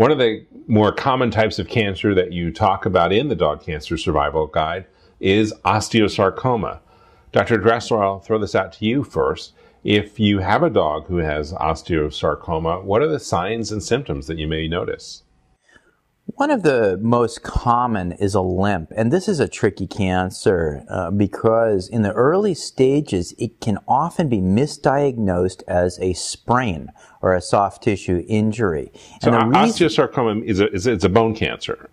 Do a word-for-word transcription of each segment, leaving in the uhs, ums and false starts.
One of the more common types of cancer that you talk about in the Dog Cancer Survival Guide is osteosarcoma. Doctor Dressler, I'll throw this out to you first. If you have a dog who has osteosarcoma, what are the signs and symptoms that you may notice? One of the most common is a limp, and this is a tricky cancer uh, because in the early stages it can often be misdiagnosed as a sprain or a soft tissue injury. And so the osteosarcoma is a, is a, it's a bone cancer.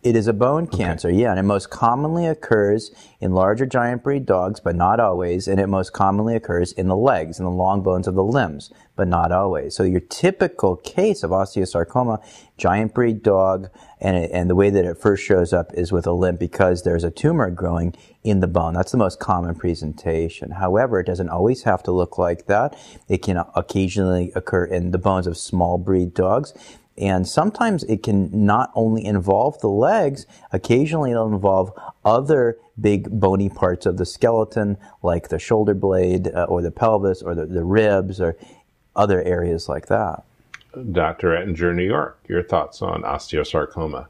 It is a bone cancer, okay. Yeah, and it most commonly occurs in larger giant breed dogs, but not always, and it most commonly occurs in the legs, in the long bones of the limbs, but not always. So your typical case of osteosarcoma, giant breed dog, and, it, and the way that it first shows up is with a limp because there's a tumor growing in the bone. That's the most common presentation. However, it doesn't always have to look like that. It can occasionally occur in the bones of small breed dogs. And sometimes it can not only involve the legs, occasionally it'll involve other big bony parts of the skeleton, like the shoulder blade uh, or the pelvis or the, the ribs or other areas like that. Doctor Ettinger, New York, your thoughts on osteosarcoma?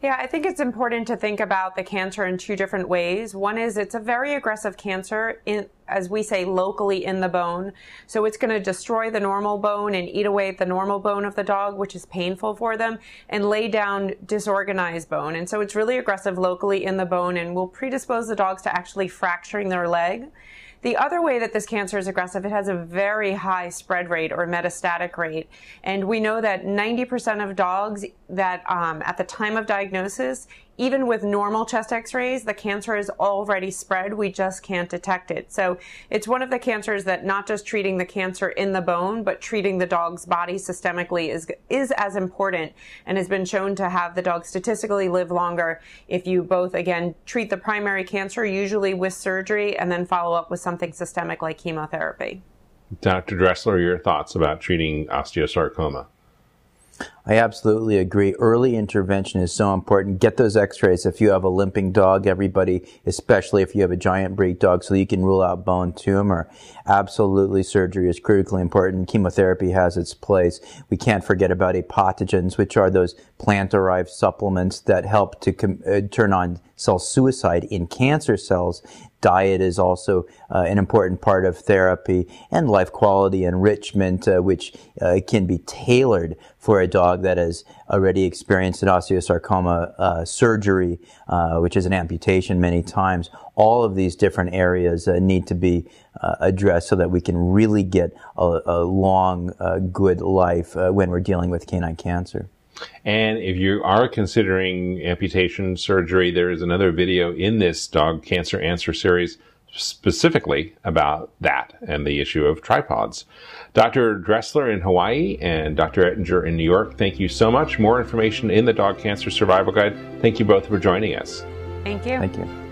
Yeah, I think it's important to think about the cancer in two different ways. One is it's a very aggressive cancer, in, as we say, locally in the bone. So it's going to destroy the normal bone and eat away at the normal bone of the dog, which is painful for them, and lay down disorganized bone. And so it's really aggressive locally in the bone and will predispose the dogs to actually fracturing their leg. The other way that this cancer is aggressive, it has a very high spread rate or metastatic rate. And we know that ninety percent of dogs that um, at the time of diagnosis, even with normal chest x-rays, the cancer is already spread. We just can't detect it. So it's one of the cancers that not just treating the cancer in the bone, but treating the dog's body systemically is, is as important and has been shown to have the dog statistically live longer if you both, again, treat the primary cancer, usually with surgery, and then follow up with something systemic like chemotherapy. Doctor Dressler, your thoughts about treating osteosarcoma? I absolutely agree. Early intervention is so important. Get those x-rays if you have a limping dog, everybody, especially if you have a giant breed dog, so you can rule out bone tumor. Absolutely, surgery is critically important. Chemotherapy has its place. We can't forget about apotogens, which are those plant-derived supplements that help to com- uh, turn on cell suicide in cancer cells. Diet is also uh, an important part of therapy, and life quality enrichment, uh, which uh, can be tailored for a dog that has already experienced an osteosarcoma uh, surgery, uh, which is an amputation many times. All of these different areas uh, need to be uh, addressed so that we can really get a, a long, uh, good life uh, when we're dealing with canine cancer. And if you are considering amputation surgery, there is another video in this Dog Cancer Answer series specifically about that and the issue of tripods. Doctor Dressler in Hawaii and Doctor Ettinger in New York, thank you so much. More information in the Dog Cancer Survival Guide. Thank you both for joining us. Thank you. Thank you.